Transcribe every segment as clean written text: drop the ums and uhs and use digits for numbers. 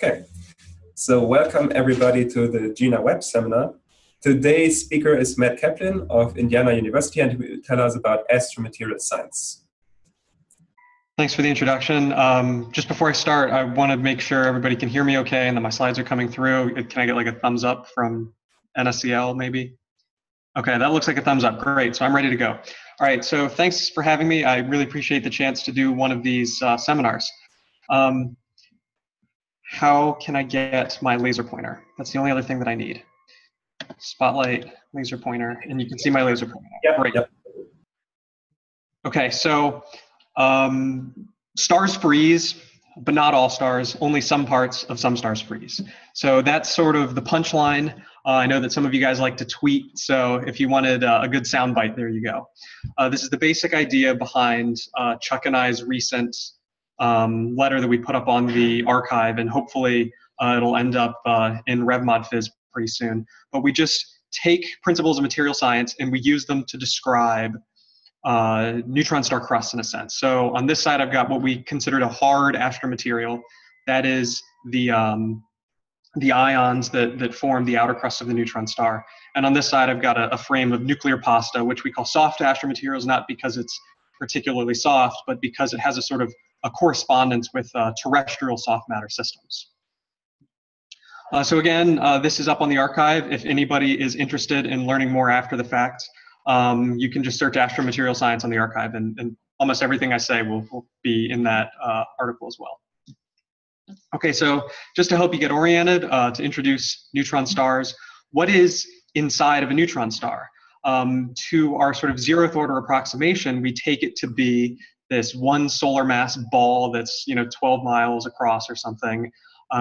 Okay, so welcome everybody to the JINA Web Seminar. Today's speaker is Matt Caplan of Indiana University, and he will tell us about astromaterial science. Thanks for the introduction. Just before I start, I want to make sure everybody can hear me okay and that my slides are coming through. Can I get like a thumbs up from NSCL maybe? Okay, that looks like a thumbs up. Great, so I'm ready to go. All right, so thanks for having me. I really appreciate the chance to do one of these seminars. How can I get my laser pointer? That's the only other thing that I need. Spotlight, laser pointer, and you can see my laser pointer. Yep, right. Yep. Okay, so stars freeze, but not all stars, only some parts of some stars freeze. So that's sort of the punchline. I know that some of you guys like to tweet, so if you wanted a good soundbite, there you go. This is the basic idea behind Chuck and I's recent letter that we put up on the archive, and hopefully it'll end up in RevModPhys pretty soon. But we just take principles of material science and we use them to describe neutron star crusts in a sense. So on this side I've got what we considered a hard astromaterial, that is the ions that form the outer crust of the neutron star. And on this side I've got a frame of nuclear pasta, which we call soft astromaterials, not because it's particularly soft, but because it has a sort of a correspondence with terrestrial soft matter systems. So again, this is up on the archive. If anybody is interested in learning more after the fact, you can just search astromaterial science on the archive, and almost everything I say will be in that article as well. Okay, so just to help you get oriented, to introduce neutron stars, what is inside of a neutron star? To our sort of zeroth order approximation, we take it to be this one solar mass ball that's, 12 miles across or something.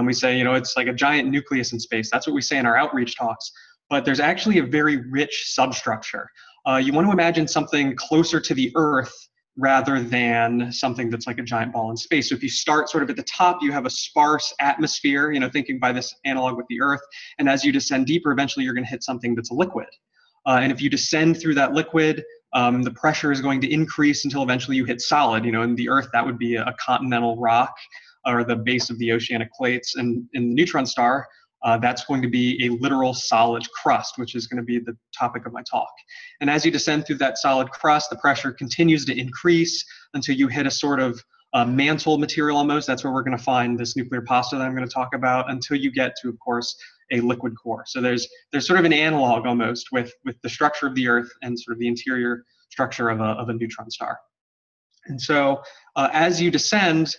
We say, it's like a giant nucleus in space. That's what we say in our outreach talks. But there's actually a very rich substructure. You want to imagine something closer to the Earth rather than something that's like a giant ball in space. So if you start sort of at the top, you have a sparse atmosphere, thinking by this analog with the Earth. And as you descend deeper, eventually you're going to hit something that's a liquid. And if you descend through that liquid, the pressure is going to increase until eventually you hit solid. In the Earth, that would be a continental rock or the base of the oceanic plates. And in the neutron star, that's going to be a literal solid crust, which is going to be the topic of my talk. And as you descend through that solid crust, the pressure continues to increase until you hit a sort of mantle material almost. That's where we're going to find this nuclear pasta that I'm going to talk about, until you get to, of course, a liquid core. So there's sort of an analog almost with the structure of the Earth and sort of the interior structure of a neutron star. And so as you descend,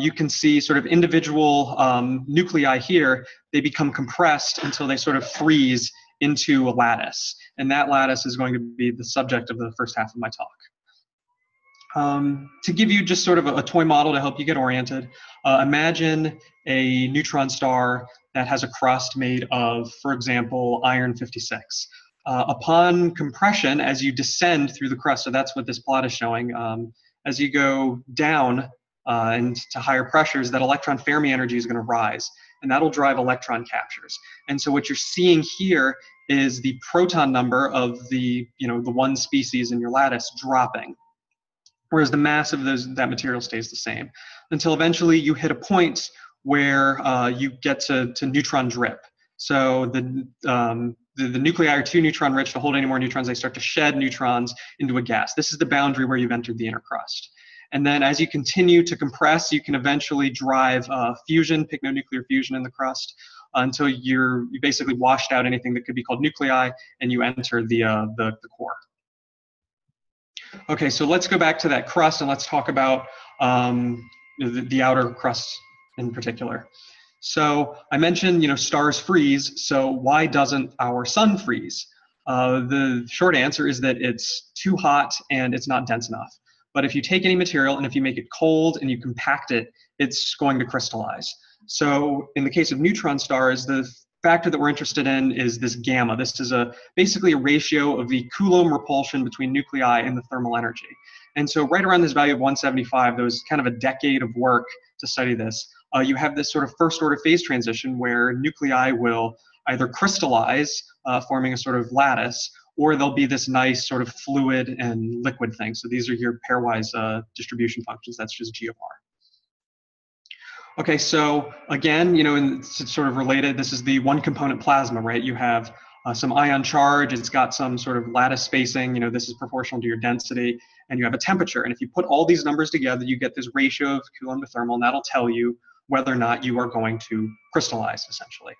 you can see sort of individual nuclei here. They become compressed until they sort of freeze into a lattice. And that lattice is going to be the subject of the first half of my talk. To give you just sort of a toy model to help you get oriented, imagine a neutron star that has a crust made of, for example, iron 56. Upon compression, as you descend through the crust, so that's what this plot is showing, as you go down and to higher pressures, that electron Fermi energy is going to rise, and that'll drive electron captures. And so what you're seeing here is the proton number of the, the one species in your lattice dropping, whereas the mass of that material stays the same, until eventually you hit a point where you get to neutron drip. So the nuclei are too neutron rich to hold any more neutrons. They start to shed neutrons into a gas. This is the boundary where you've entered the inner crust. And then as you continue to compress, you can eventually drive fusion, picnonuclear fusion in the crust, until you basically washed out anything that could be called nuclei, and you enter the core. Okay, so let's go back to that crust and let's talk about the outer crust in particular. So I mentioned, stars freeze, so why doesn't our sun freeze? The short answer is that it's too hot and it's not dense enough. But if you take any material and if you make it cold and you compact it, it's going to crystallize. So in the case of neutron stars, the factor that we're interested in is this gamma. This is basically a ratio of the Coulomb repulsion between nuclei and the thermal energy. And so right around this value of 175, there was kind of a decade of work to study this. You have this sort of first order phase transition where nuclei will either crystallize, forming a sort of lattice, or there'll be this nice sort of fluid and liquid thing. So these are your pairwise distribution functions. That's just GOR. Okay, so again, you know, and it's sort of related, this is the one component plasma, right? You have some ion charge, it's got some sort of lattice spacing, you know, this is proportional to your density, and you have a temperature. And if you put all these numbers together, you get this ratio of Coulomb to thermal, and that'll tell you whether or not you are going to crystallize, essentially.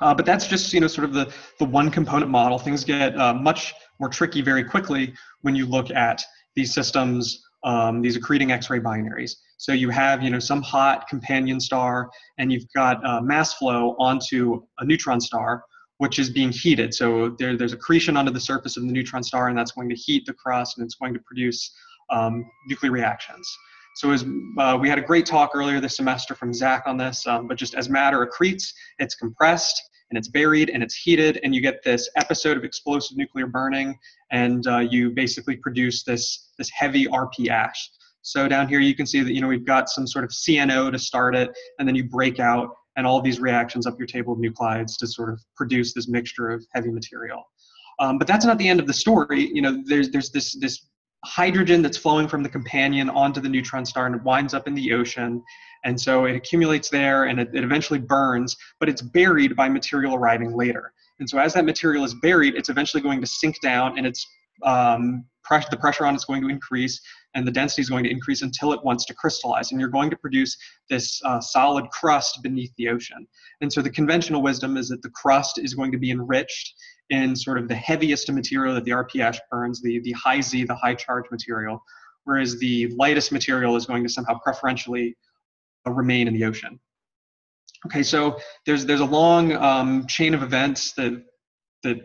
But that's just, you know, sort of the one component model. Things get much more tricky very quickly when you look at these systems, these accreting X-ray binaries. So you have, you know, some hot companion star, and you've got mass flow onto a neutron star, which is being heated. So there's accretion onto the surface of the neutron star, and that's going to heat the crust, and it's going to produce nuclear reactions. So as we had a great talk earlier this semester from Zach on this, but just as matter accretes, it's compressed and it's buried and it's heated, and you get this episode of explosive nuclear burning, and you basically produce this heavy RP ash. So down here you can see that, you know, we've got some sort of CNO to start it, and then you break out, and all these reactions up your table of nuclides to sort of produce this mixture of heavy material. But that's not the end of the story. You know, there's this hydrogen that's flowing from the companion onto the neutron star, and it winds up in the ocean. And so it accumulates there, and it eventually burns, but it's buried by material arriving later. And so as that material is buried, it's eventually going to sink down, and it's the pressure on it's going to increase, and the density is going to increase until it wants to crystallize, and you're going to produce this solid crust beneath the ocean. And so the conventional wisdom is that the crust is going to be enriched in sort of the heaviest material that the RP ash burns, the high Z, the high charge material, whereas the lightest material is going to somehow preferentially remain in the ocean. Okay, so there's a long chain of events that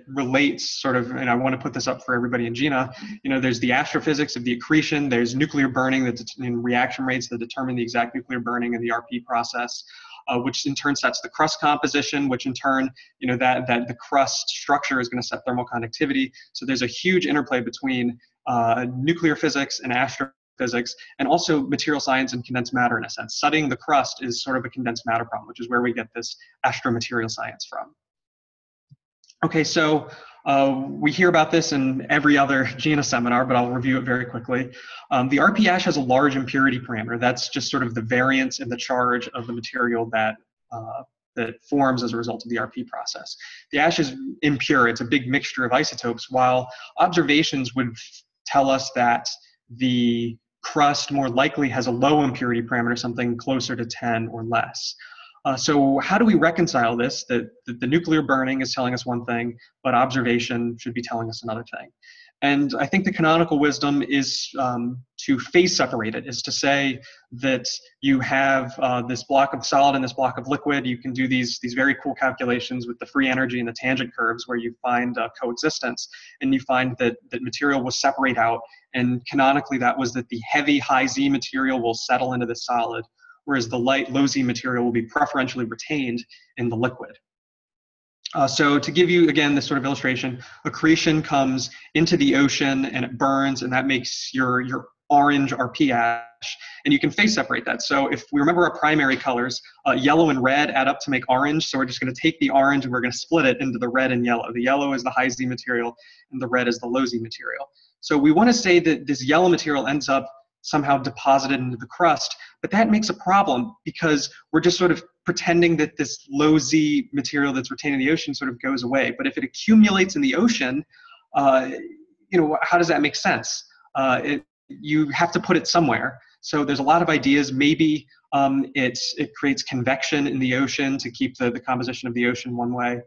relates sort of, and I want to put this up for everybody in JINA, you know, there's the astrophysics of the accretion, there's nuclear burning and reaction rates that determine the exact nuclear burning in the RP process, which in turn sets the crust composition, which in turn, you know, that the crust structure is going to set thermal conductivity. So there's a huge interplay between nuclear physics and astrophysics, and also material science and condensed matter in a sense. Studying the crust is sort of a condensed matter problem, which is where we get this astromaterial science from. Okay, so we hear about this in every other JINA seminar, but I'll review it very quickly. The RP ash has a large impurity parameter. That's just sort of the variance in the charge of the material that forms as a result of the RP process. The ash is impure. It's a big mixture of isotopes, while observations would tell us that the crust more likely has a low impurity parameter, something closer to 10 or less. So how do we reconcile this, that the nuclear burning is telling us one thing, but observation should be telling us another thing? And I think the canonical wisdom is to phase separate it, is to say that you have this block of solid and this block of liquid. You can do these very cool calculations with the free energy and the tangent curves where you find coexistence, and you find that material will separate out, and canonically that was that the heavy high Z material will settle into the solid, whereas the light, low Z material will be preferentially retained in the liquid. So to give you, again, this sort of illustration, accretion comes into the ocean and it burns, and that makes your orange RP ash, and you can phase separate that. So if we remember our primary colors, yellow and red add up to make orange, so we're just going to take the orange and we're going to split it into the red and yellow. The yellow is the high Z material, and the red is the low Z material. So we want to say that this yellow material ends up somehow deposited into the crust, but that makes a problem because we're just sort of pretending that this low Z material that's retained in the ocean sort of goes away. But if it accumulates in the ocean, you know, how does that make sense? You have to put it somewhere. So there's a lot of ideas. Maybe it creates convection in the ocean to keep the composition of the ocean one way.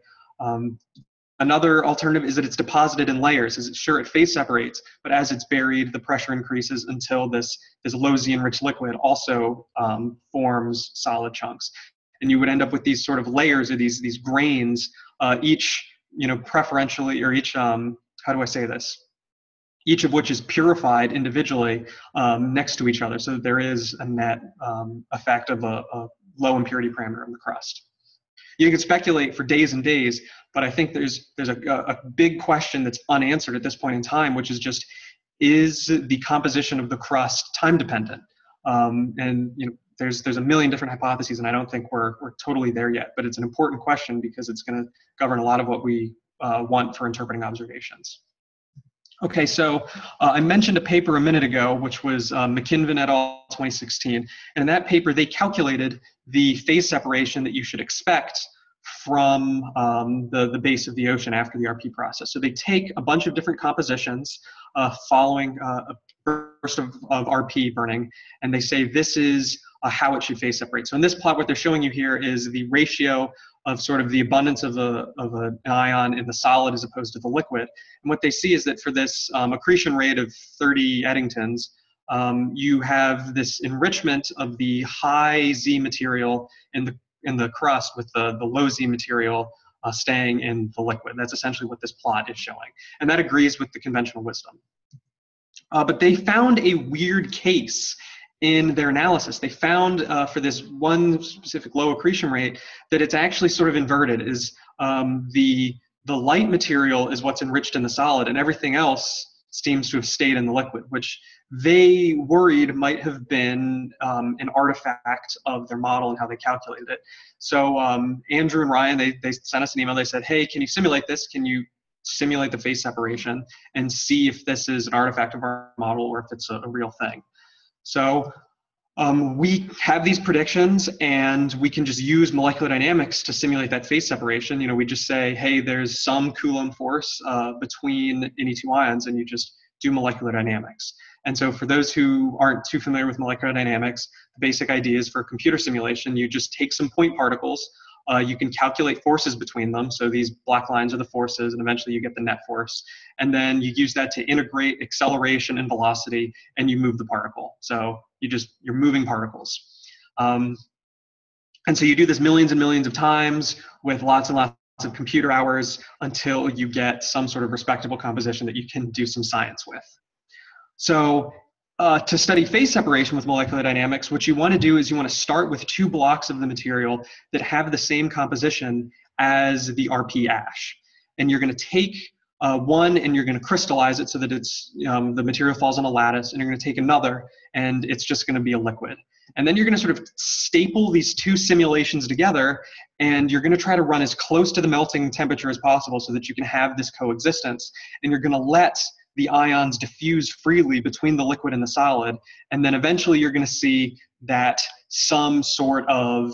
Another alternative is that it's deposited in layers. Sure, it phase separates, but as it's buried, the pressure increases until this low Z enriched liquid also forms solid chunks. And you would end up with these sort of layers or these grains, each, you know, preferentially, or each, how do I say this? Each of which is purified individually next to each other. So there is a net effect of a low impurity parameter in the crust. You can speculate for days and days, but I think there's a big question that's unanswered at this point in time, which is just, is the composition of the crust time dependent? And you know, there's a million different hypotheses, and I don't think we're totally there yet, but it's an important question because it's going to govern a lot of what we want for interpreting observations. Okay, so I mentioned a paper a minute ago, which was McKinven et al. 2016. And in that paper, they calculated the phase separation that you should expect from the base of the ocean after the RP process. So they take a bunch of different compositions following a burst of RP burning, and they say this is how it should phase separate. So in this plot, what they're showing you here is the ratio of sort of the abundance of an ion in the solid as opposed to the liquid. And what they see is that for this accretion rate of 30 Eddingtons, you have this enrichment of the high Z material in the crust with the low Z material staying in the liquid. That's essentially what this plot is showing. And that agrees with the conventional wisdom. But they found a weird case in their analysis. They found for this one specific low accretion rate that it's actually sort of inverted. Is the light material is what's enriched in the solid, and everything else seems to have stayed in the liquid, which they worried might have been an artifact of their model and how they calculated it. So Andrew and Ryan, they sent us an email. They said, hey, can you simulate this? Can you simulate the phase separation and see if this is an artifact of our model or if it's a real thing? So we have these predictions, and we can just use molecular dynamics to simulate that phase separation. You know, we just say, hey, there's some Coulomb force between any two ions, and you just do molecular dynamics. And so for those who aren't too familiar with molecular dynamics, the basic idea is for a computer simulation, you just take some point particles. You can calculate forces between them. So these black lines are the forces, and eventually you get the net force. And then you use that to integrate acceleration and velocity, and you move the particle. So you're moving particles. And so you do this millions and millions of times with lots and lots of computer hours until you get some sort of respectable composition that you can do some science with. So to study phase separation with molecular dynamics, what you want to do is you want to start with two blocks of the material that have the same composition as the RP ash. And you're going to take one and you're going to crystallize it so that it's the material falls on a lattice, and you're going to take another and it's just going to be a liquid. And then you're going to sort of staple these two simulations together, and you're going to try to run as close to the melting temperature as possible so that you can have this coexistence, and you're going to let the ions diffuse freely between the liquid and the solid, and then eventually you're going to see that some sort of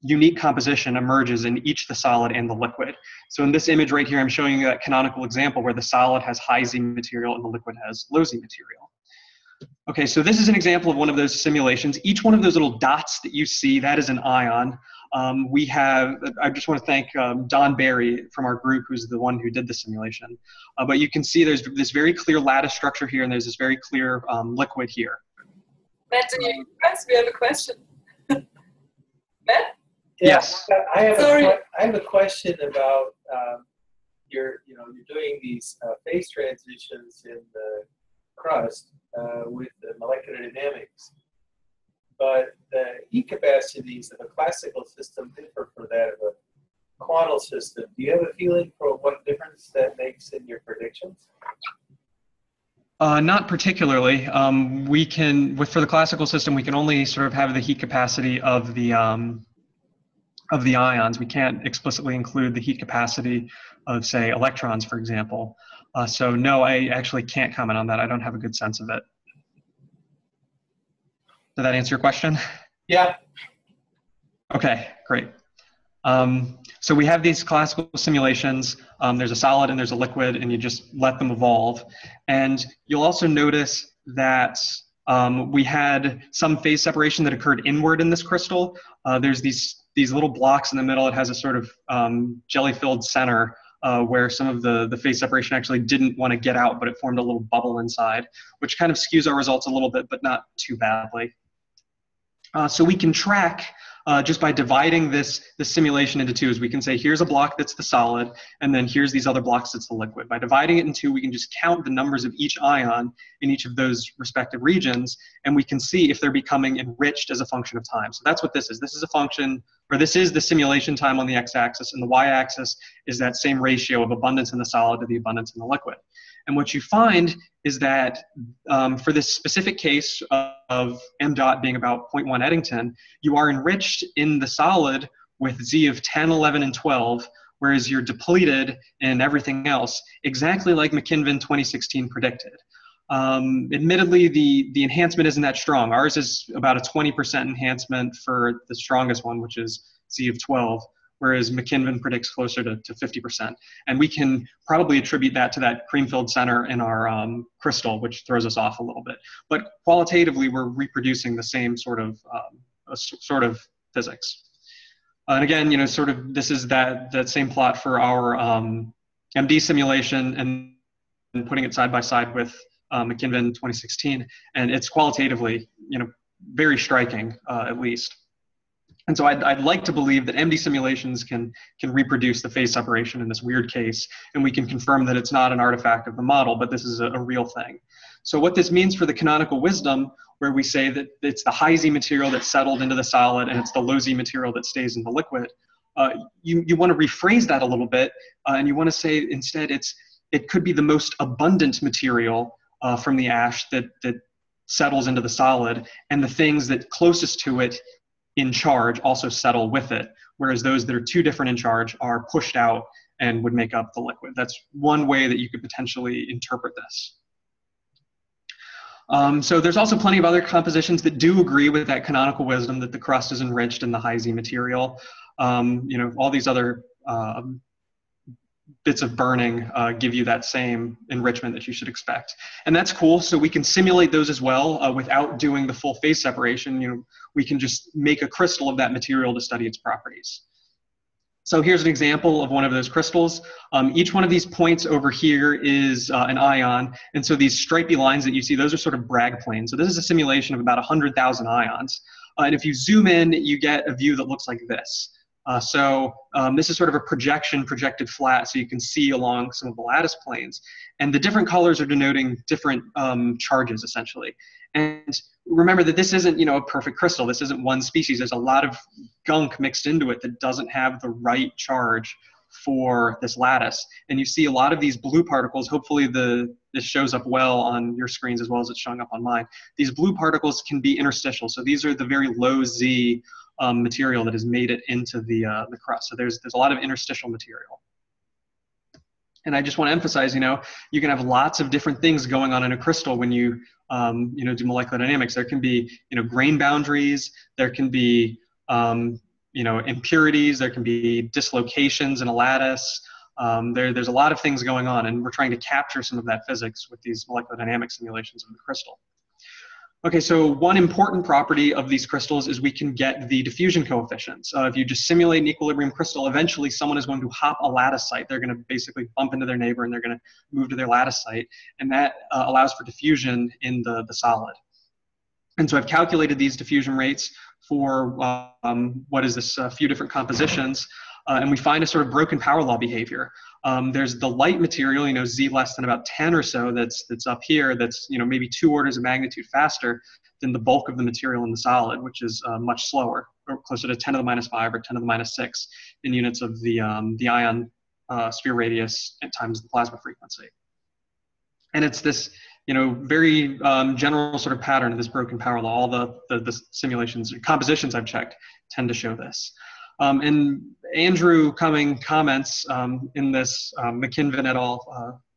unique composition emerges in each the solid and the liquid. So in this image right here, I'm showing you that canonical example where the solid has high Z material and the liquid has low Z material. Okay, so this is an example of one of those simulations. Each one of those little dots that you see, that is an ion. I just want to thank Don Barry from our group, who's the one who did the simulation. But you can see there's this very clear lattice structure here, and there's this very clear liquid here. Matt, do you guys, we have a question. Matt? Yes. I have a question about you're doing these phase transitions in the crust with the molecular dynamics. But the heat capacities of a classical system differ from that of a quantal system. Do you have a feeling for what difference that makes in your predictions? Not particularly. For the classical system, we can only sort of have the heat capacity of the ions. We can't explicitly include the heat capacity of, say, electrons, for example. So no, I actually can't comment on that. I don't have a good sense of it. Did that answer your question? Yeah. Okay, great. So we have these classical simulations. There's a solid and there's a liquid, and you just let them evolve. And you'll also notice that we had some phase separation that occurred inward in this crystal. There's these little blocks in the middle. It has a sort of jelly-filled center where some of the phase separation actually didn't want to get out, but it formed a little bubble inside, which kind of skews our results a little bit, but not too badly. So we can track just by dividing this simulation into two. As we can say, here's a block that's the solid, and then here's these other blocks that's the liquid. By dividing it in two, we can just count the numbers of each ion in each of those respective regions, and we can see if they're becoming enriched as a function of time. So that's what this is. This is a function, or this is the simulation time on the x-axis, and the y-axis is that same ratio of abundance in the solid to the abundance in the liquid. And what you find is that for this specific case of m dot being about 0.1 Eddington, you are enriched in the solid with Z of 10, 11, and 12 whereas you're depleted in everything else, exactly like McKinven 2016 predicted. Admittedly, the enhancement isn't that strong. Ours is about a 20% enhancement for the strongest one, which is Z of 12, whereas McKinven predicts closer to 50%. And we can probably attribute that to that cream-filled center in our crystal, which throws us off a little bit. But qualitatively, we're reproducing the same sort of physics. And again, you know, sort of this is that same plot for our MD simulation and putting it side by side with McKinven 2016, and it's qualitatively, you know, very striking, at least. And so I'd like to believe that MD simulations can reproduce the phase separation in this weird case, and we can confirm that it's not an artifact of the model, but this is a real thing. So what this means for the canonical wisdom, where we say that it's the high Z material that's settled into the solid and it's the low Z material that stays in the liquid, you want to rephrase that a little bit, and you want to say instead it could be the most abundant material from the ash that settles into the solid, and the things that closest to it in charge also settle with it, whereas those that are too different in charge are pushed out and would make up the liquid. That's one way that you could potentially interpret this. So there's also plenty of other compositions that do agree with that canonical wisdom that the crust is enriched in the high Z material. You know, all these other bits of burning give you that same enrichment that you should expect. And that's cool, so we can simulate those as well without doing the full phase separation. You know, we can just make a crystal of that material to study its properties. So here's an example of one of those crystals. Each one of these points over here is an ion, and so these stripy lines that you see, those are sort of Bragg planes. So this is a simulation of about 100,000 ions. And if you zoom in, you get a view that looks like this. This is sort of a projection projected flat, so you can see along some of the lattice planes. And the different colors are denoting different charges, essentially. And remember that this isn't, you know, a perfect crystal. This isn't one species. There's a lot of gunk mixed into it that doesn't have the right charge for this lattice. And you see a lot of these blue particles. Hopefully this shows up well on your screens as well as it's showing up on mine. These blue particles can be interstitial. So these are the very low Z material that has made it into the crust. So there's a lot of interstitial material. And I just want to emphasize, you know, you can have lots of different things going on in a crystal when you, you know, do molecular dynamics. There can be, you know, grain boundaries. There can be, you know, impurities. There can be dislocations in a lattice. There's a lot of things going on, and we're trying to capture some of that physics with these molecular dynamic simulations of the crystal. Okay, so one important property of these crystals is we can get the diffusion coefficients. If you just simulate an equilibrium crystal, eventually someone is going to hop a lattice site. They're going to basically bump into their neighbor and they're going to move to their lattice site, and that allows for diffusion in the solid. And so I've calculated these diffusion rates for what is this, a few different compositions, and we find a sort of broken power law behavior. There's the light material, you know, Z less than about 10 or so, that's up here, that's, you know, maybe 2 orders of magnitude faster than the bulk of the material in the solid, which is much slower, or closer to 10 to the minus 5 or 10 to the minus 6 in units of the ion sphere radius times the plasma frequency. And it's this, you know, very general sort of pattern of this broken power law. All the simulations and compositions I've checked tend to show this. And Andrew Cumming comments in this McKinven et al.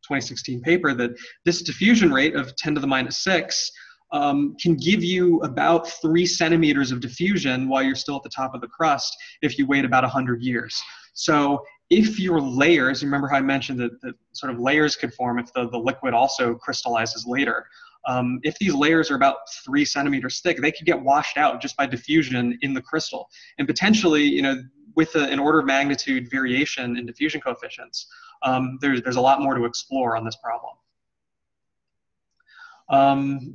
2016 paper that this diffusion rate of 10 to the minus 6 can give you about 3 centimeters of diffusion while you're still at the top of the crust if you wait about 100 years. So if your layers, remember how I mentioned that sort of layers could form if the liquid also crystallizes later. If these layers are about 3 centimeters thick, they could get washed out just by diffusion in the crystal. And potentially, you know, with an order of magnitude variation in diffusion coefficients, there's a lot more to explore on this problem.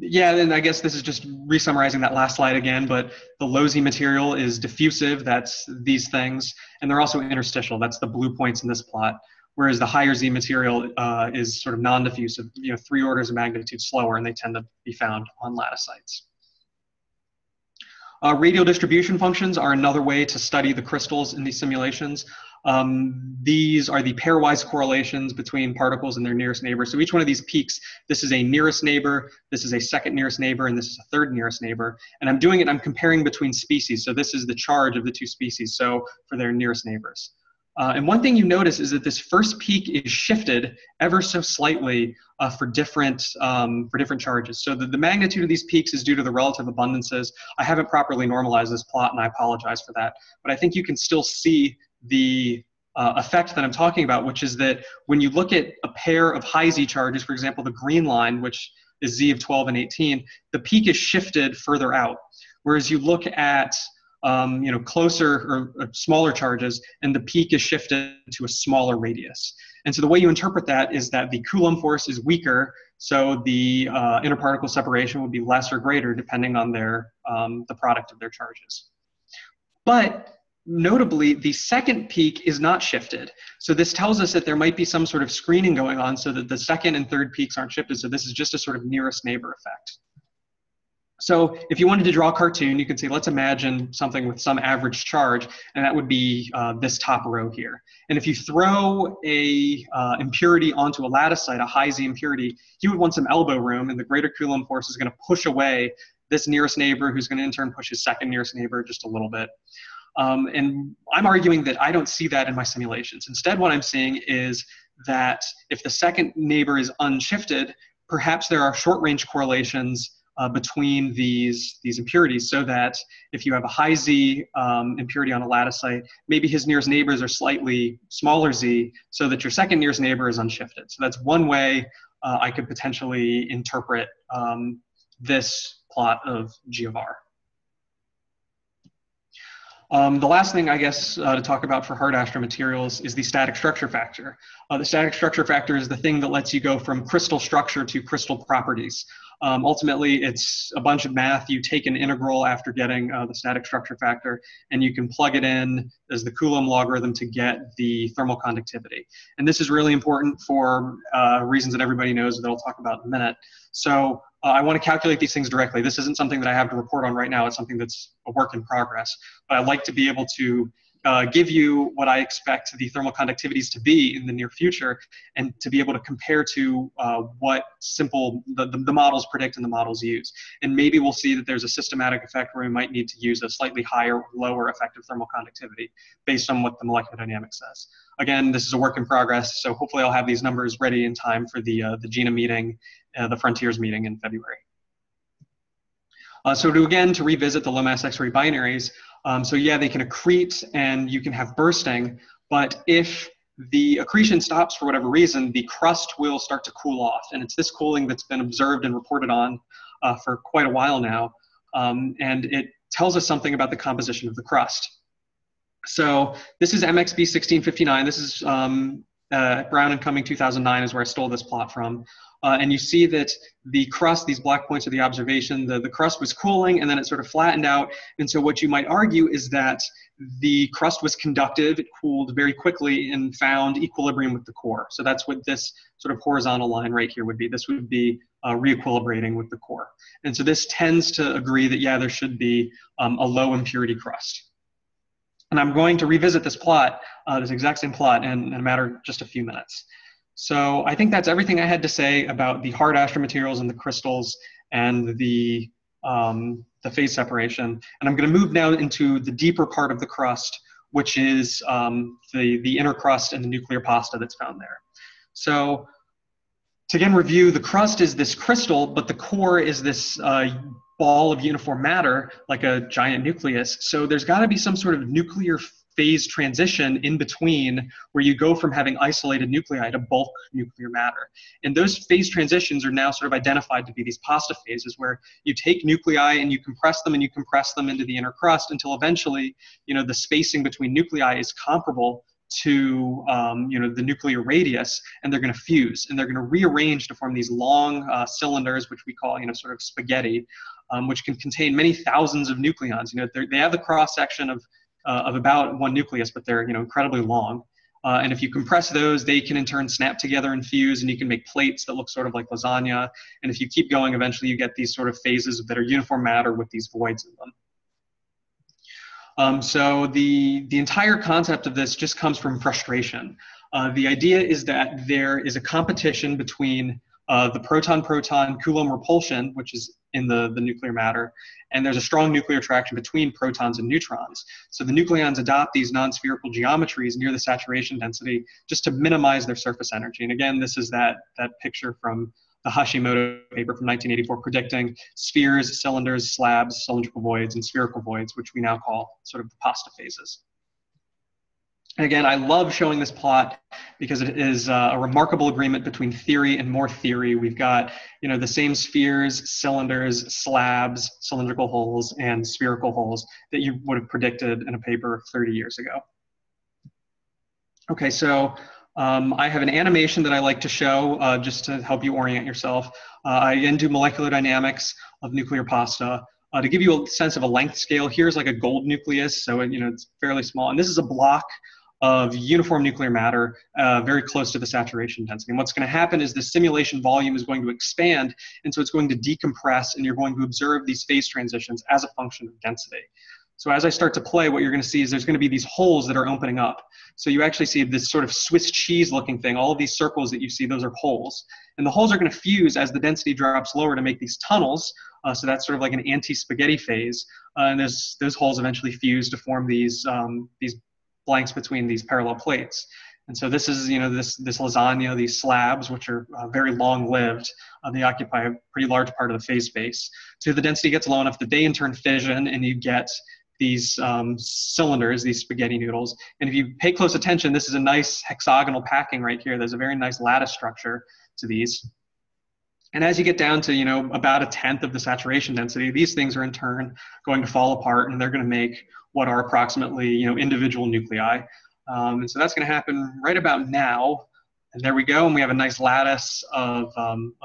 Yeah, and I guess this is just re-summarizing that last slide again, but the low Z material is diffusive, that's these things, and they're also interstitial, that's the blue points in this plot, whereas the higher Z material is sort of non-diffusive, you know, 3 orders of magnitude slower, and they tend to be found on lattice sites. Radial distribution functions are another way to study the crystals in these simulations. These are the pairwise correlations between particles and their nearest neighbor. So each one of these peaks, this is a nearest neighbor, this is a second nearest neighbor, and this is a third nearest neighbor. And I'm doing it, I'm comparing between species. So this is the charge of the 2 species, so for their nearest neighbors. And one thing you notice is that this first peak is shifted ever so slightly for different charges. So the magnitude of these peaks is due to the relative abundances. I haven't properly normalized this plot, and I apologize for that. But I think you can still see the effect that I'm talking about, which is that when you look at a pair of high Z charges, for example, the green line, which is Z of 12 and 18, the peak is shifted further out. Whereas you look at closer or smaller charges, and the peak is shifted to a smaller radius. And so the way you interpret that is that the Coulomb force is weaker, so the interparticle separation would be less or greater depending on their, the product of their charges. But notably, the second peak is not shifted. So this tells us that there might be some sort of screening going on so that the second and third peaks aren't shifted, so this is just a sort of nearest neighbor effect. So if you wanted to draw a cartoon, you could say, let's imagine something with some average charge, and that would be this top row here. And if you throw a impurity onto a latticite, a high Z impurity, you would want some elbow room, and the greater Coulomb force is gonna push away this nearest neighbor, who's gonna in turn push his second nearest neighbor just a little bit. And I'm arguing that I don't see that in my simulations. Instead, what I'm seeing is that if the second neighbor is unshifted, perhaps there are short-range correlations between these impurities, so that if you have a high Z impurity on a latticite, maybe his nearest neighbors are slightly smaller Z, so that your second nearest neighbor is unshifted. So that's one way I could potentially interpret this plot of G of R. The last thing, I guess, to talk about for hard astromaterials is the static structure factor. The static structure factor is the thing that lets you go from crystal structure to crystal properties. Ultimately, it's a bunch of math. You take an integral after getting the static structure factor, and you can plug it in as the Coulomb logarithm to get the thermal conductivity. And this is really important for reasons that everybody knows that I'll talk about in a minute. So I want to calculate these things directly. This isn't something that I have to report on right now. It's something that's a work in progress. But I'd like to be able to give you what I expect the thermal conductivities to be in the near future, and to be able to compare to what the models predict and the models use. And maybe we'll see that there's a systematic effect where we might need to use a slightly higher or lower effective thermal conductivity based on what the molecular dynamics says. Again, this is a work in progress, so hopefully I'll have these numbers ready in time for the JINA meeting, the Frontiers meeting in February. So to revisit the low-mass X-ray binaries, so yeah, they can accrete and you can have bursting, but if the accretion stops for whatever reason, the crust will start to cool off, and it's this cooling that's been observed and reported on for quite a while now, and it tells us something about the composition of the crust. So this is MXB 1659. This is Brown and Cumming 2009 is where I stole this plot from. And you see that the crust, these black points are the observation, the crust was cooling and then it sort of flattened out. And so what you might argue is that the crust was conductive, it cooled very quickly and found equilibrium with the core. So that's what this sort of horizontal line right here would be. This would be re-equilibrating with the core. And so this tends to agree that, yeah, there should be a low impurity crust. And I'm going to revisit this plot, this exact same plot, in a matter of just a few minutes. So I think that's everything I had to say about the hard astromaterials and the crystals and the phase separation. And I'm going to move now into the deeper part of the crust, which is the inner crust and the nuclear pasta that's found there. So to again review, the crust is this crystal, but the core is this ball of uniform matter, like a giant nucleus. So there's got to be some sort of nuclear phase transition in between, where you go from having isolated nuclei to bulk nuclear matter. And those phase transitions are now sort of identified to be these pasta phases, where you take nuclei and you compress them into the inner crust until eventually, you know, the spacing between nuclei is comparable to, the nuclear radius, and they're going to fuse and they're going to rearrange to form these long cylinders, which we call, sort of spaghetti, which can contain many thousands of nucleons. They have the cross section of about one nucleus, but they're incredibly long. And if you compress those, they can in turn snap together and fuse, and you can make plates that look sort of like lasagna. And if you keep going, eventually you get these sort of phases that are uniform matter with these voids in them. So the entire concept of this just comes from frustration. The idea is that there is a competition between the proton-proton Coulomb repulsion, which is in the nuclear matter, and there's a strong nuclear attraction between protons and neutrons. So the nucleons adopt these non-spherical geometries near the saturation density just to minimize their surface energy. And again, this is that picture from the Hashimoto paper from 1984 predicting spheres, cylinders, slabs, cylindrical voids, and spherical voids, which we now call sort of the pasta phases. And again, I love showing this plot because it is a remarkable agreement between theory and more theory. We've got, you know, the same spheres, cylinders, slabs, cylindrical holes, and spherical holes that you would have predicted in a paper 30 years ago. Okay, so I have an animation that I like to show just to help you orient yourself. I again do molecular dynamics of nuclear pasta. To give you a sense of a length scale, here's like a gold nucleus, so you know it's fairly small, and this is a block of uniform nuclear matter very close to the saturation density. And what's going to happen is the simulation volume is going to expand, and so it's going to decompress, and you're going to observe these phase transitions as a function of density. So as I start to play, what you're going to see is there's going to be these holes that are opening up. So you actually see this sort of Swiss cheese looking thing. All of these circles that you see, those are holes. And the holes are going to fuse as the density drops lower to make these tunnels. So that's sort of like an anti-spaghetti phase. And those holes eventually fuse to form these blanks between these parallel plates. And so this is, you know, this lasagna, these slabs, which are very long-lived. They occupy a pretty large part of the phase space. So the density gets low enough that they in turn fission, and you get these cylinders, these spaghetti noodles. And if you pay close attention, this is a nice hexagonal packing right here. There's a very nice lattice structure to these. And as you get down to, you know, about a tenth of the saturation density, these things are in turn going to fall apart, and they're going to make what are approximately, you know, individual nuclei. And so that's going to happen right about now. And there we go. And we have a nice lattice of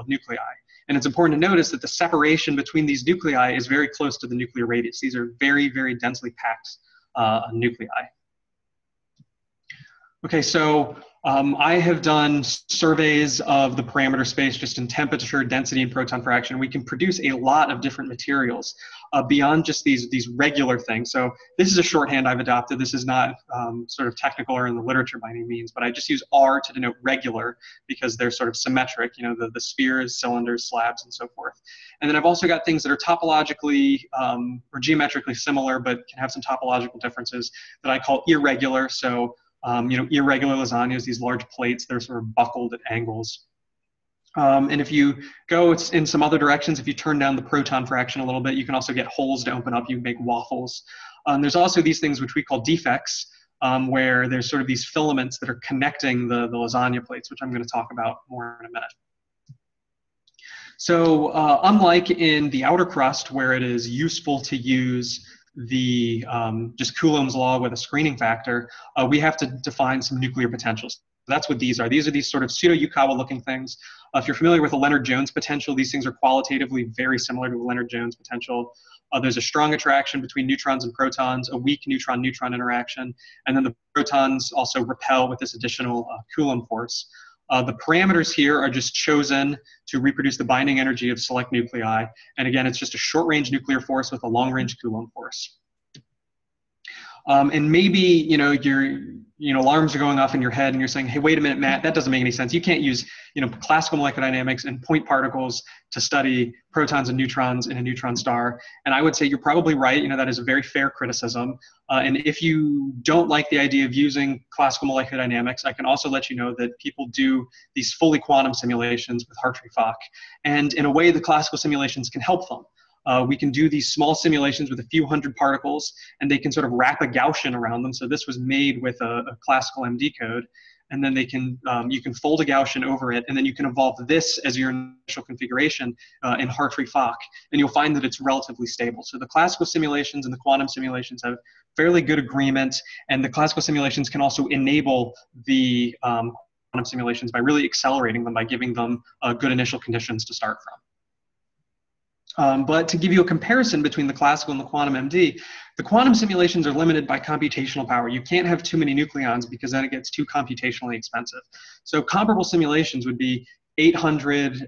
nuclei. And it's important to notice that the separation between these nuclei is very close to the nuclear radius. These are very, very densely packed nuclei. Okay, so I have done surveys of the parameter space just in temperature, density, and proton fraction. We can produce a lot of different materials beyond just these regular things. So this is a shorthand I've adopted. This is not sort of technical or in the literature by any means, but I just use R to denote regular because they're sort of symmetric, you know, the spheres, cylinders, slabs, and so forth. And then I've also got things that are topologically or geometrically similar but can have some topological differences that I call irregular. So you know, irregular lasagnas, these large plates, they're sort of buckled at angles. And if you go in some other directions, if you turn down the proton fraction a little bit, you can also get holes to open up. You can make waffles. There's also these things which we call defects, where there's sort of these filaments that are connecting the lasagna plates, which I'm going to talk about more in a minute. So unlike in the outer crust, where it is useful to use the just Coulomb's law with a screening factor, we have to define some nuclear potentials. That's what these are. These are these sort of pseudo-Yukawa looking things. If you're familiar with a Leonard Jones potential, these things are qualitatively very similar to a Leonard Jones potential. There's a strong attraction between neutrons and protons, a weak neutron-neutron interaction, and then the protons also repel with this additional Coulomb force. The parameters here are just chosen to reproduce the binding energy of select nuclei. And again, it's just a short-range nuclear force with a long-range Coulomb force. And maybe, you know, alarms are going off in your head and you're saying, hey, wait a minute, Matt, that doesn't make any sense. You can't use, you know, classical molecular dynamics and point particles to study protons and neutrons in a neutron star. And I would say you're probably right. You know, that is a very fair criticism. And if you don't like the idea of using classical molecular dynamics, I can also let you know that people do these fully quantum simulations with Hartree-Fock. And in a way, the classical simulations can help them. We can do these small simulations with a few hundred particles, and they can sort of wrap a Gaussian around them. So this was made with a classical MD code, and then they can you can fold a Gaussian over it, and then you can evolve this as your initial configuration in Hartree-Fock, and you'll find that it's relatively stable. So the classical simulations and the quantum simulations have fairly good agreement, and the classical simulations can also enable the quantum simulations by really accelerating them by giving them good initial conditions to start from. But to give you a comparison between the classical and the quantum MD, the quantum simulations are limited by computational power. You can't have too many nucleons because then it gets too computationally expensive. So comparable simulations would be 800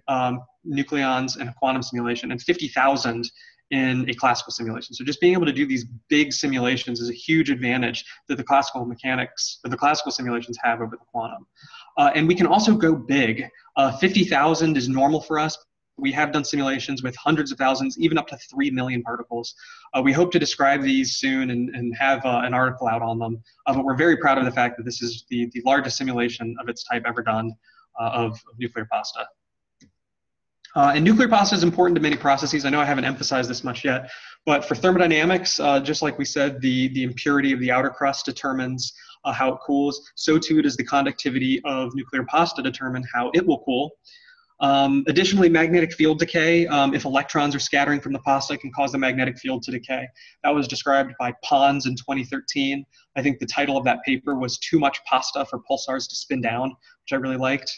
nucleons in a quantum simulation and 50,000 in a classical simulation. So just being able to do these big simulations is a huge advantage that the classical simulations have over the quantum. And we can also go big. 50,000 is normal for us. We have done simulations with hundreds of thousands, even up to 3 million particles. We hope to describe these soon and have an article out on them. But we're very proud of the fact that this is the largest simulation of its type ever done of nuclear pasta. And nuclear pasta is important to many processes. I know I haven't emphasized this much yet, but for thermodynamics, just like we said, the impurity of the outer crust determines how it cools. So too does the conductivity of nuclear pasta determine how it will cool. Additionally, magnetic field decay, if electrons are scattering from the pasta, it can cause the magnetic field to decay. That was described by Pons in 2013. I think the title of that paper was "Too Much Pasta for Pulsars to Spin Down," which I really liked.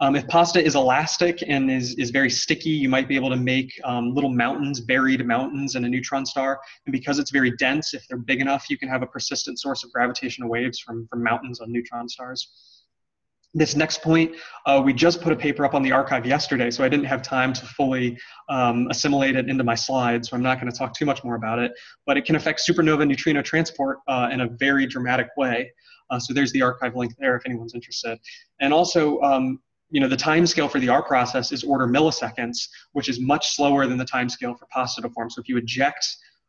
If pasta is elastic and is very sticky, you might be able to make little mountains, buried mountains in a neutron star. And because it's very dense, if they're big enough, you can have a persistent source of gravitational waves from mountains on neutron stars. This next point, we just put a paper up on the archive yesterday, so I didn't have time to fully assimilate it into my slides, so I'm not going to talk too much more about it, but it can affect supernova neutrino transport in a very dramatic way. So there's the archive link there if anyone's interested. And also, you know, the time scale for the R process is order milliseconds, which is much slower than the time scale for pasta to form. So if you eject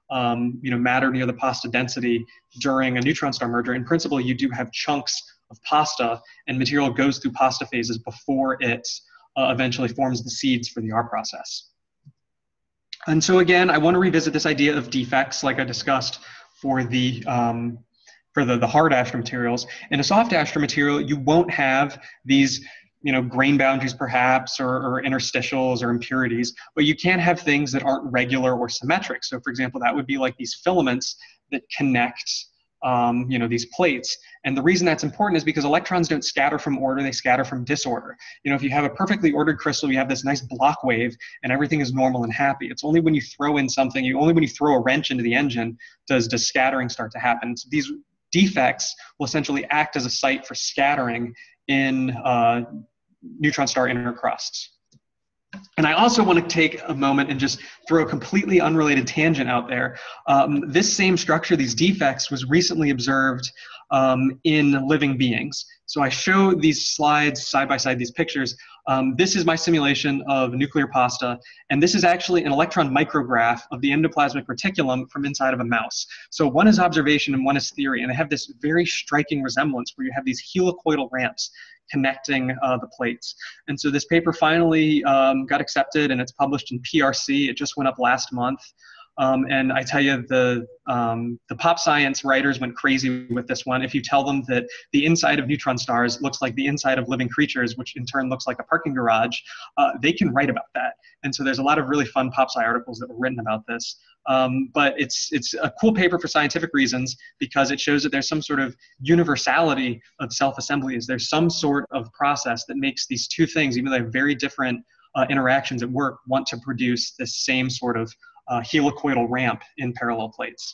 you know, matter near the pasta density during a neutron star merger, in principle, you do have chunks of pasta, and material goes through pasta phases before it eventually forms the seeds for the R process. And so again, I want to revisit this idea of defects, like I discussed for the hard asher materials. In a soft asher material, you won't have these, you know, grain boundaries perhaps, or interstitials or impurities, but you can have things that aren't regular or symmetric. So for example, that would be like these filaments that connect you know, these plates. And the reason that's important is because electrons don't scatter from order, they scatter from disorder. You know, if you have a perfectly ordered crystal, you have this nice block wave and everything is normal and happy. It's only when you throw in something, only when you throw a wrench into the engine does scattering start to happen. So these defects will essentially act as a site for scattering in neutron star inner crusts. And I also want to take a moment and just throw a completely unrelated tangent out there. This same structure, these defects, was recently observed in living beings. So I show these slides side by side, these pictures. This is my simulation of nuclear pasta, and this is actually an electron micrograph of the endoplasmic reticulum from inside of a mouse. So one is observation and one is theory, and they have this very striking resemblance where you have these helicoidal ramps connecting the plates. And so this paper finally got accepted, and it's published in PRC. It just went up last month. And I tell you, the pop science writers went crazy with this one. If you tell them that the inside of neutron stars looks like the inside of living creatures, which in turn looks like a parking garage, they can write about that. And so there's a lot of really fun pop sci articles that were written about this. But it's a cool paper for scientific reasons because it shows that there's some sort of universality of self-assemblies. There's some sort of process that makes these two things, even though they have very different interactions at work, want to produce this same sort of helicoidal ramp in parallel plates.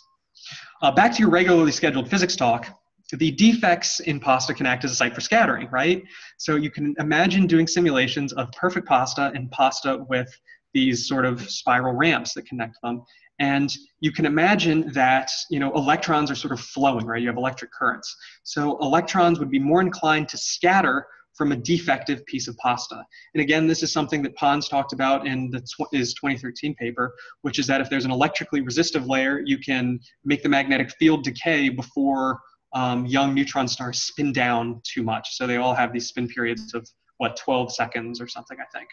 Back to your regularly scheduled physics talk, the defects in pasta can act as a site for scattering, right? So you can imagine doing simulations of perfect pasta and pasta with these sort of spiral ramps that connect them. And you can imagine that, you know, electrons are sort of flowing, right? You have electric currents. So electrons would be more inclined to scatter from a defective piece of pasta. And again, this is something that Pons talked about in his 2013 paper, which is that if there's an electrically resistive layer, you can make the magnetic field decay before young neutron stars spin down too much. So they all have these spin periods of, what, 12 seconds or something, I think.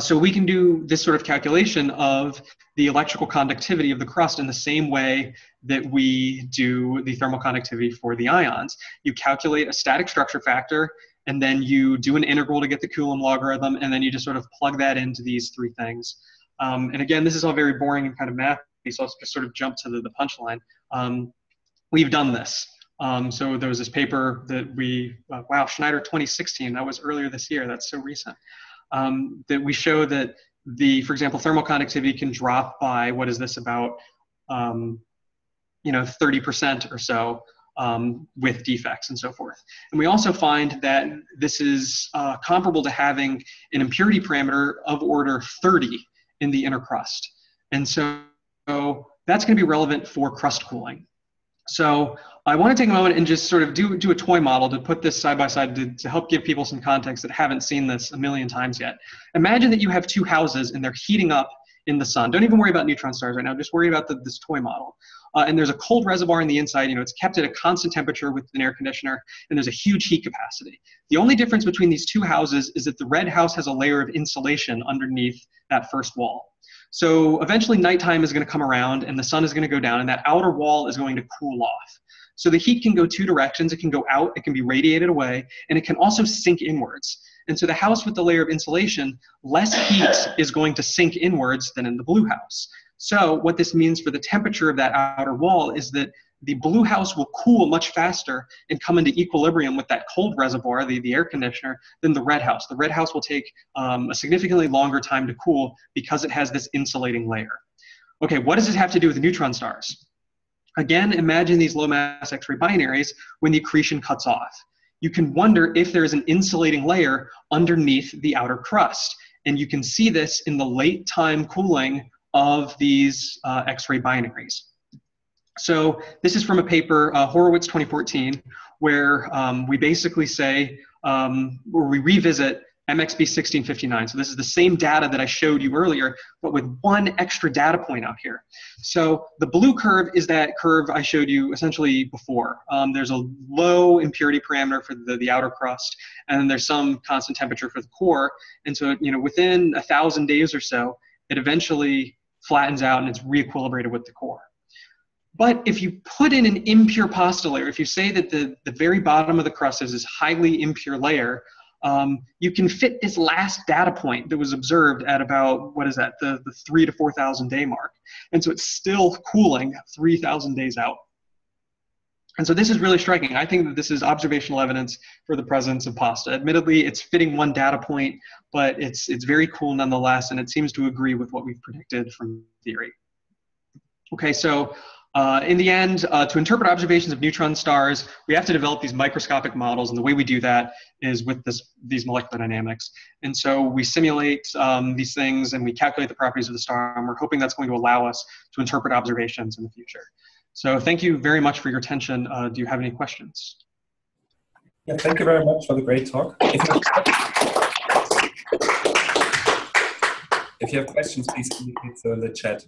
So we can do this sort of calculation of the electrical conductivity of the crust in the same way that we do the thermal conductivity for the ions. You calculate a static structure factor, and then you do an integral to get the Coulomb logarithm, and then you just sort of plug that into these three things. And again, this is all very boring and kind of mathy, so I'll just sort of jump to the punchline. We've done this. So there was this paper that we, wow, Schneider 2016, that was earlier this year, that's so recent. That we show that for example, thermal conductivity can drop by, what is this, about, you know, 30% or so with defects and so forth. And we also find that this is comparable to having an impurity parameter of order 30 in the inner crust. And so that's going to be relevant for crust cooling. So I want to take a moment and just sort of do a toy model to put this side by side to help give people some context that haven't seen this a million times yet. Imagine that you have two houses and they're heating up in the sun. Don't even worry about neutron stars right now. Just worry about this toy model. And there's a cold reservoir in the inside. You know, it's kept at a constant temperature with an air conditioner, and there's a huge heat capacity. The only difference between these two houses is that the red house has a layer of insulation underneath that first wall. So eventually nighttime is going to come around and the sun is going to go down and that outer wall is going to cool off. So the heat can go two directions. It can go out, it can be radiated away, and it can also sink inwards. And so the house with the layer of insulation, less heat is going to sink inwards than in the blue house. So what this means for the temperature of that outer wall is that the blue house will cool much faster and come into equilibrium with that cold reservoir, the air conditioner, than the red house. The red house will take a significantly longer time to cool because it has this insulating layer. Okay, what does this have to do with neutron stars? Again, imagine these low mass X-ray binaries when the accretion cuts off. You can wonder if there is an insulating layer underneath the outer crust. And you can see this in the late time cooling of these X-ray binaries. So this is from a paper, Horowitz 2014, where we basically say, or we revisit MXB 1659. So this is the same data that I showed you earlier, but with one extra data point out here. So the blue curve is that curve I showed you essentially before. There's a low impurity parameter for the outer crust, and then there's some constant temperature for the core. And so, you know, within 1,000 days or so, it eventually flattens out and it's re-equilibrated with the core. But if you put in an impure pasta layer, if you say that the very bottom of the crust is this highly impure layer, you can fit this last data point that was observed at about, what is that, the 3 to 4,000 day mark. And so it's still cooling 3,000 days out. And so this is really striking. I think that this is observational evidence for the presence of pasta. Admittedly, it's fitting one data point, but it's very cool nonetheless, and it seems to agree with what we've predicted from theory. Okay, so in the end, to interpret observations of neutron stars, we have to develop these microscopic models, and the way we do that is with these molecular dynamics. And so we simulate these things, and we calculate the properties of the star, and we're hoping that's going to allow us to interpret observations in the future. So thank you very much for your attention. Do you have any questions? Yeah, thank you very much for the great talk. If you have questions, please indicate so in the chat.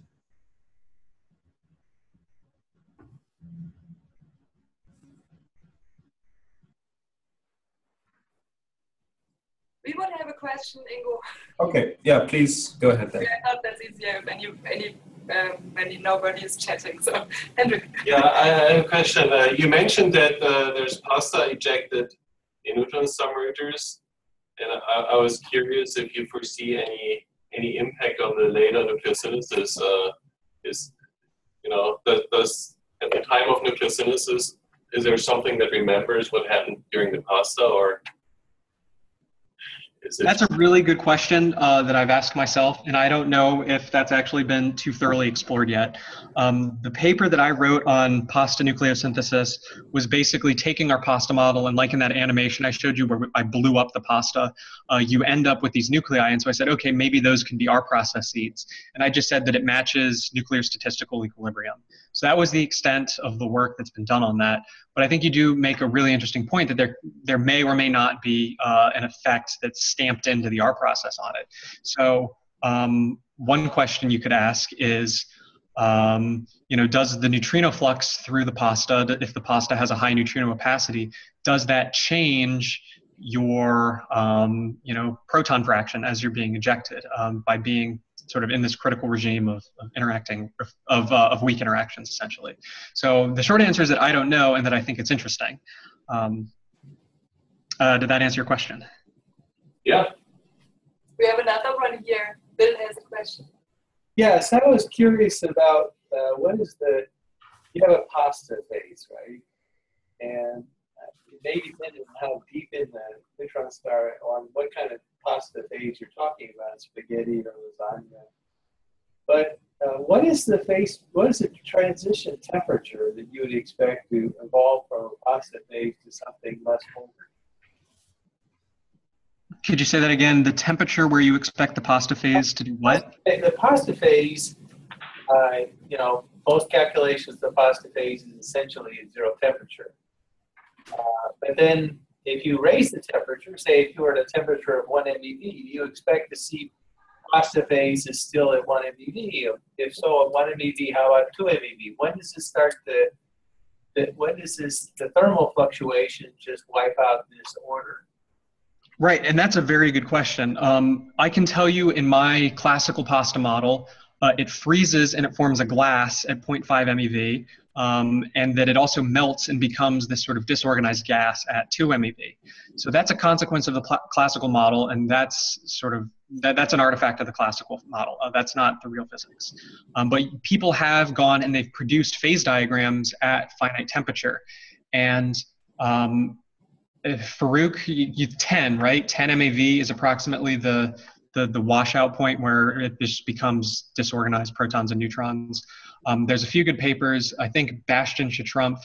We would have a question, Ingo. Okay, yeah, please go ahead then. Yeah, not that easy when nobody is chatting, so Hendrik. Yeah, I have a question. You mentioned that there's pasta ejected in neutron star mergers, and I was curious if you foresee any impact on the later nucleosynthesis. Does at the time of nucleosynthesis, is there something that remembers what happened during the pasta, or? That's a really good question that I've asked myself, and I don't know if that's actually been too thoroughly explored yet. The paper that I wrote on pasta nucleosynthesis was basically taking our pasta model, and like in that animation I showed you where I blew up the pasta, you end up with these nuclei, and so I said, okay, maybe those can be our process seeds. And I just said that it matches nuclear statistical equilibrium. So that was the extent of the work that's been done on that. But I think you do make a really interesting point that there may or may not be an effect that's stamped into the R process on it. So one question you could ask is, does the neutrino flux through the pasta, if the pasta has a high neutrino opacity, does that change your, proton fraction as you're being ejected by being sort of in this critical regime of weak interactions, essentially. So the short answer is that I don't know, and that I think it's interesting. Did that answer your question? Yeah. We have another one here. Bill has a question. Yes, I was curious about you have a pasta phase, right? And it may depend on how deep in the neutron star on what kind of pasta phase you're talking about, spaghetti or lasagna. But what is the transition temperature that you would expect to evolve from a pasta phase to something less colder? Could you say that again? The temperature where you expect the pasta phase to do what? The pasta phase, Most calculations of phosphatase is essentially at zero temperature. But then if you raise the temperature, say if you were at a temperature of 1 MeV, you expect to see phosphatase is still at 1 MeV. If so, at 1 MeV, how about 2 MeV? When does this start to, the thermal fluctuation just wipe out this order? Right, and that's a very good question. I can tell you in my classical pasta model, it freezes and it forms a glass at 0.5 MeV, and that it also melts and becomes this sort of disorganized gas at 2 MeV. So that's a consequence of the classical model, and that's sort of, that's an artifact of the classical model. That's not the real physics. But people have gone and they've produced phase diagrams at finite temperature. And Farouk, 10, right? 10 MeV is approximately the washout point where it just becomes disorganized protons and neutrons. There's a few good papers. I think Bastian Schetrumpf,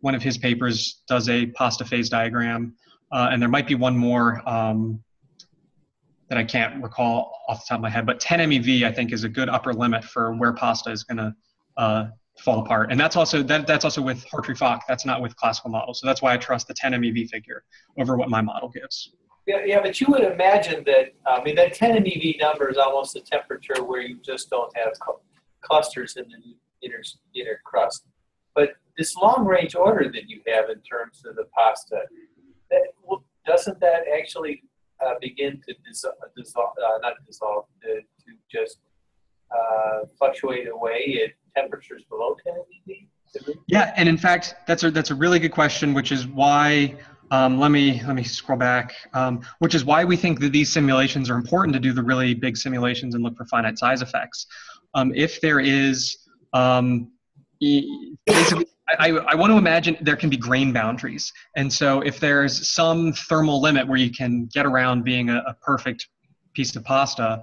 one of his papers, does a pasta phase diagram. And there might be one more that I can't recall off the top of my head. But 10 MeV, I think, is a good upper limit for where pasta is going to fall apart. And that's also, that's also with Hartree-Fock. That's not with classical models. So that's why I trust the 10 MeV figure over what my model gives. Yeah, yeah, but you would imagine that, I mean, that 10 MeV number is almost a temperature where you just don't have clusters in the inner crust. But this long-range order that you have in terms of the pasta, that, well, doesn't that actually begin to fluctuate away at temperatures below 10 MeV? Yeah, and in fact, that's a really good question, which is why... let me scroll back, which is why we think that these simulations are important to do the really big simulations and look for finite size effects. If there is, basically, I want to imagine there can be grain boundaries. And so if there's some thermal limit where you can get around being a perfect piece of pasta,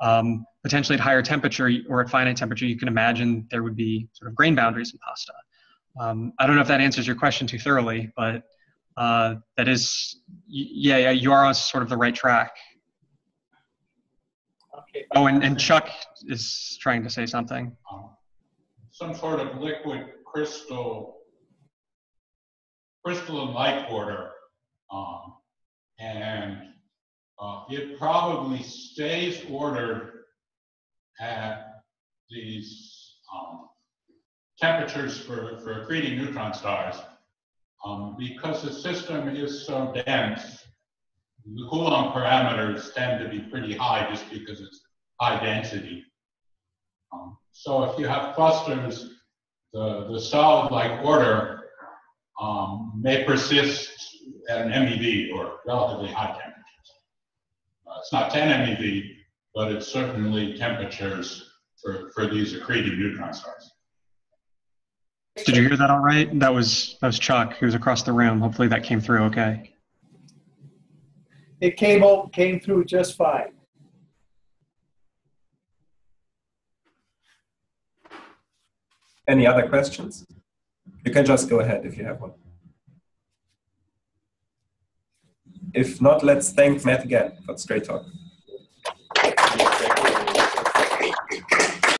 potentially at higher temperature or at finite temperature, you can imagine there would be sort of grain boundaries in pasta. I don't know if that answers your question too thoroughly, but... that is, yeah, you are on sort of the right track. Okay. Oh, and Chuck is trying to say something. Some sort of liquid crystalline-like order, and it probably stays ordered at these temperatures for accreting neutron stars. Because the system is so dense, the Coulomb parameters tend to be pretty high just because it's high density. So if you have clusters, the solid-like order may persist at an MeV or relatively high temperatures. It's not 10 MeV, but it's certainly temperatures for these accreting neutron stars. Did you hear that all right? That was Chuck, who's across the room. Hopefully that came through okay. It came through just fine. Any other questions? You can just go ahead if you have one. If not, let's thank Matt again. That's great talk.